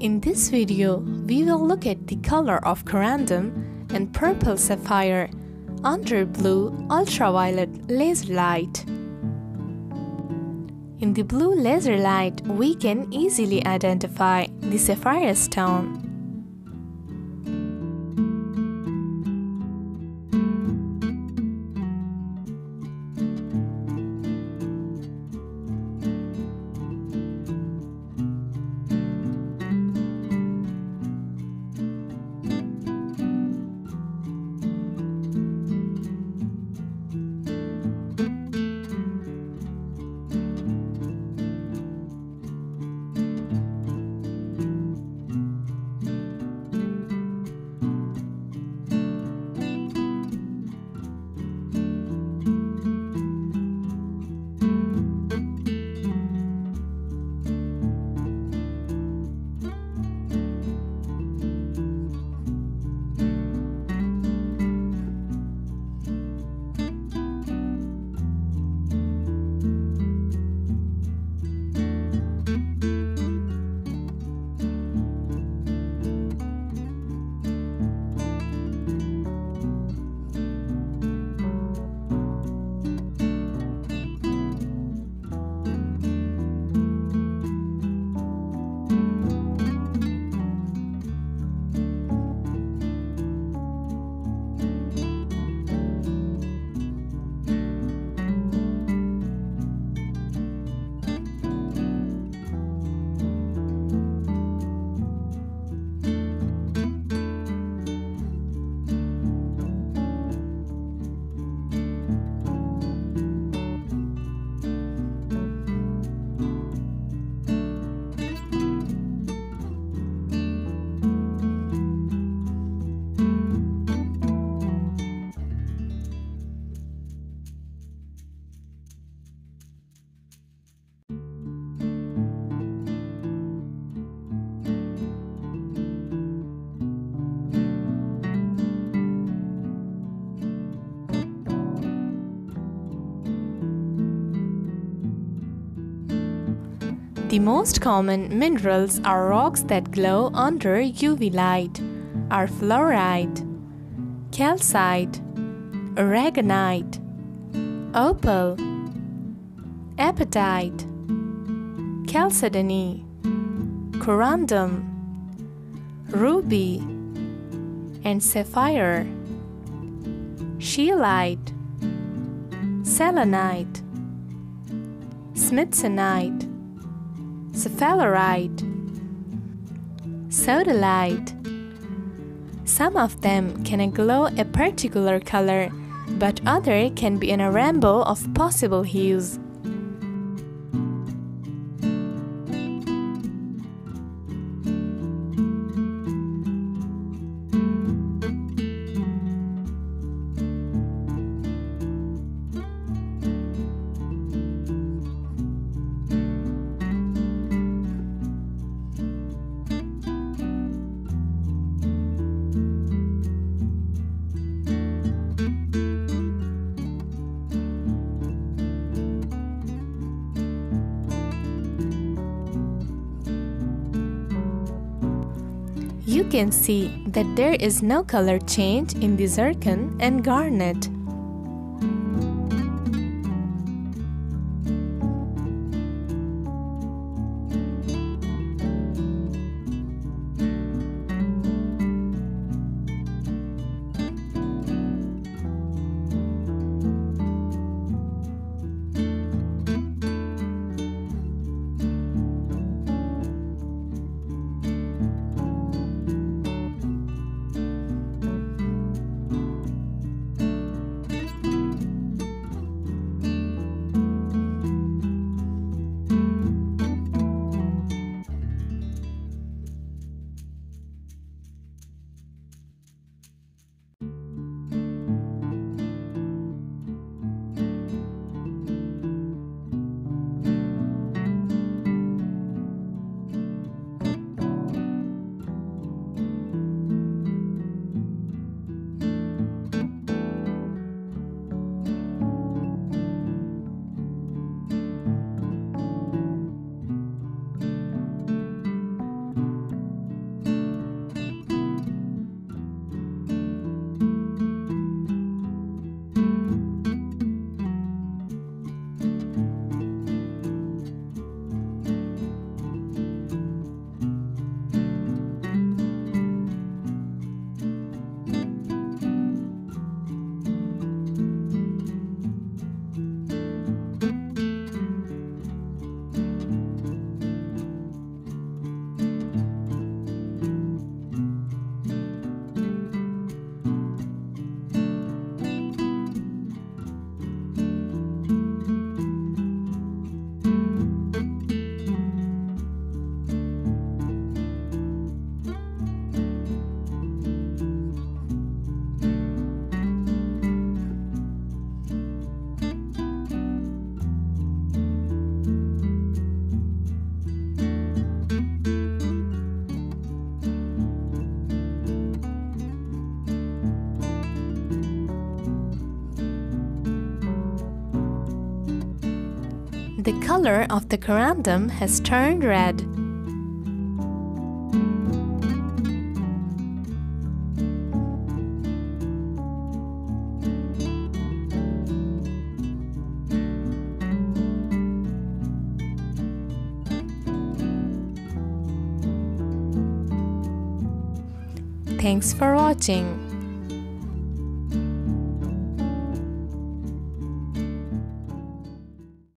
In this video, we will look at the color of corundum and purple sapphire under blue ultraviolet laser light. In the blue laser light, we can easily identify the sapphire stone. The most common minerals are rocks that glow under UV light are fluorite, calcite, aragonite, opal, apatite, chalcedony, corundum, ruby, and sapphire, scheelite, selenite, smithsonite, cephalorite, sodalite. Some of them can glow a particular color, but others can be in a rainbow of possible hues. You can see that there is no color change in the zircon and garnet. The color of the corundum has turned red. Thanks for watching.